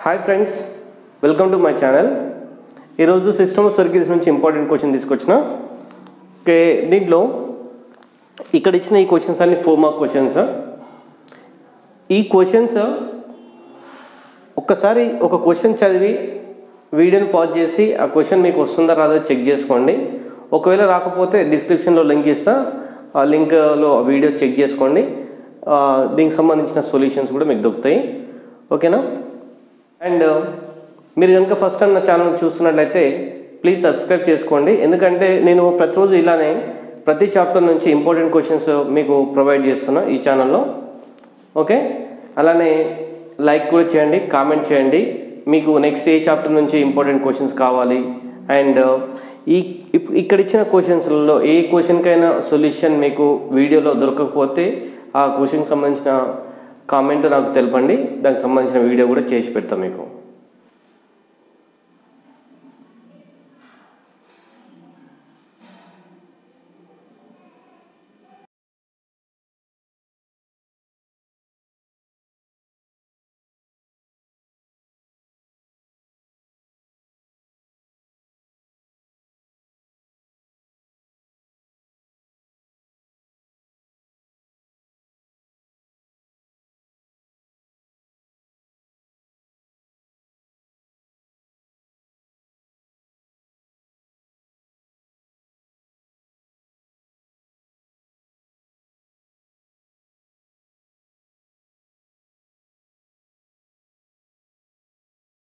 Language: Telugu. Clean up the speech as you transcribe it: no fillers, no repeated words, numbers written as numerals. High friends welcome to my channel system circuits नुंची इंपॉर्टेंट क्वेश्चन तीसुकोच्चना के दींट्लो इक्कड इच्चिन ई क्वेश्चन्स अन्नी 4 मार्क क्वेश्चन्स ई क्वेश्चन्स ओकसारी ओक क्वेश्चन चदिवि वीडियोनि पाज चेसि आ क्वेश्चन मीकु वस्तुंदा रादो चेक चेसुकोंडी ओकवेळ राकपोते डिस्क्रिप्शन लो लिंक इस्ता आ लिंक लो वीडियो चेक चेसुकोंडी దీనికి సంబంధించిన సొల్యూషన్స్ కూడా మీకు దొరుకుతాయి ఓకేనా అండ్ మీరు గనుక ఫస్ట్ టైం నా ఛానల్ చూస్తున్నట్లయితే ప్లీజ్ సబ్స్క్రైబ్ చేసుకోండి ఎందుకంటే నేను ప్రతిరోజు ఇలానే ప్రతి చాప్టర్ నుంచి ఇంపార్టెంట్ క్వశ్చన్స్ మీకు ప్రొవైడ్ చేస్తున్నా ఈ ఛానల్లో ఓకే అలానే లైక్ కూడా చేయండి కామెంట్ చేయండి మీకు నెక్స్ట్ ఏ చాప్టర్ నుంచి ఇంపార్టెంట్ క్వశ్చన్స్ కావాలి అండ్ ఈ ఇక్కడ ఇచ్చిన క్వశ్చన్స్ లలో ఏ క్వశ్చన్ కైనా సొల్యూషన్ మీకు వీడియోలో దొరకకపోతే आ क्वेश्चन संबंधी कामेंट नाकु तेलपंडी दानिकि संबंधी वीडियो कूडा चेसि पेडता मीकु।